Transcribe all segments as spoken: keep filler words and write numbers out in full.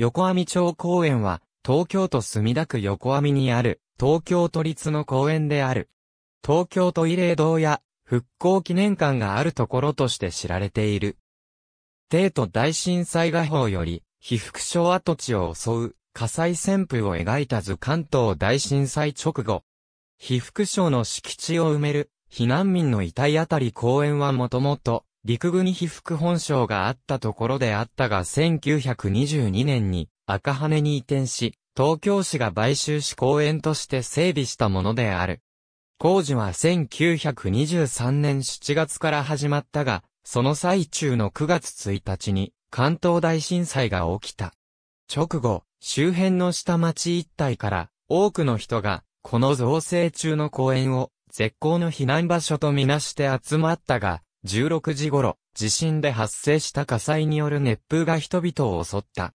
横網町公園は、東京都墨田区横網にある、東京都立の公園である。東京都慰霊堂や、復興記念館があるところとして知られている。帝都大震災画報より、被服廠跡地を襲う火災旋風を描いた図関東大震災直後。被服廠の敷地を埋める避難民の遺体あたり公園はもともと陸軍被服本廠があったところであったがせんきゅうひゃくにじゅうにねんに赤羽に移転し、東京市が買収し公園として整備したものである。工事はせんきゅうひゃくにじゅうさんねんしちがつから始まったが、その最中のくがつついたちに関東大震災が起きた。直後、周辺の下町一帯から多くの人がこの造成中の公園を絶好の避難場所とみなして集まったが、じゅうろくじごろ、地震で発生した火災による熱風が人々を襲った。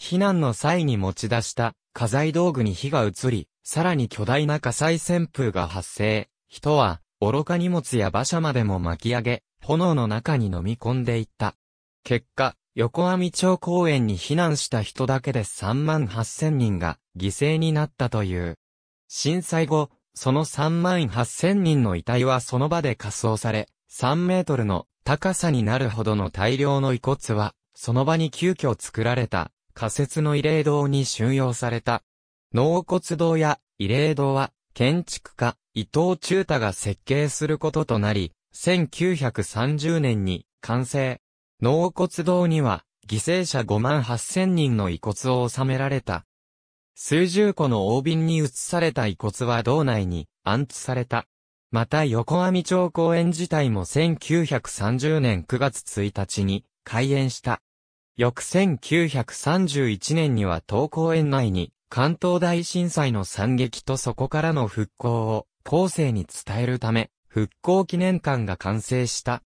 避難の際に持ち出した家財道具に火が移り、さらに巨大な火災旋風が発生。人は愚か荷物や馬車までも巻き上げ、炎の中に飲み込んでいった。結果、横網町公園に避難した人だけでさんまんはっせんにんが犠牲になったという。震災後、そのさんまんはっせんにんの遺体はその場で火葬され、さんメートルの高さになるほどの大量の遺骨は、その場に急遽作られた仮設の慰霊堂に収容された。納骨堂や慰霊堂は、建築家、伊藤忠太が設計することとなり、せんきゅうひゃくさんじゅうねんに完成。納骨堂には犠牲者ごまんはっせんにんの遺骨を納められた。数十個の大瓶に移された遺骨は堂内に安置された。また横網町公園自体もせんきゅうひゃくさんじゅうねんくがつついたちに開園した。翌せんきゅうひゃくさんじゅういちねんには当公園内に関東大震災の惨劇とそこからの復興を後世に伝えるため、復興記念館が完成した。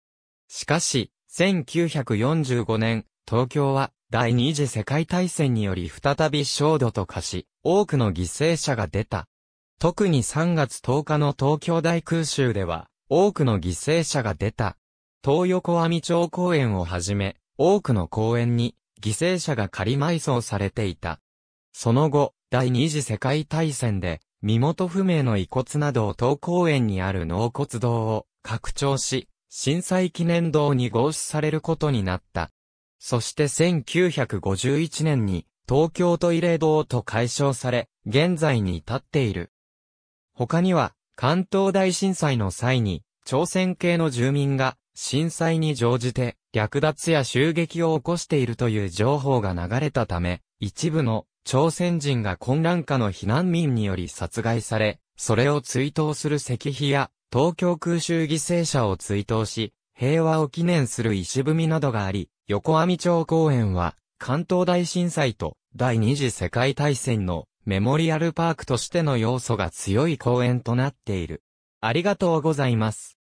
しかし、せんきゅうひゃくよんじゅうごねん、東京は第二次世界大戦により再び焦土と化し、多くの犠牲者が出た。特にさんがつとおかの東京大空襲では、多くの犠牲者が出た。東横網町公園をはじめ、多くの公園に犠牲者が仮埋葬されていた。その後、第二次世界大戦で、身元不明の遺骨などを当公園にある納骨堂を拡張し、震災記念堂に合祀されることになった。そしてせんきゅうひゃくごじゅういちねんに東京都慰霊堂と改称され、現在に至っている。他には、関東大震災の際に、朝鮮系の住民が震災に乗じて略奪や襲撃を起こしているという情報が流れたため、一部の朝鮮人が混乱下の避難民により殺害され、それを追悼する石碑や、東京空襲犠牲者を追悼し、平和を記念する石踏みなどがあり、横網町公園は、関東大震災と第二次世界大戦のメモリアルパークとしての要素が強い公園となっている。ありがとうございます。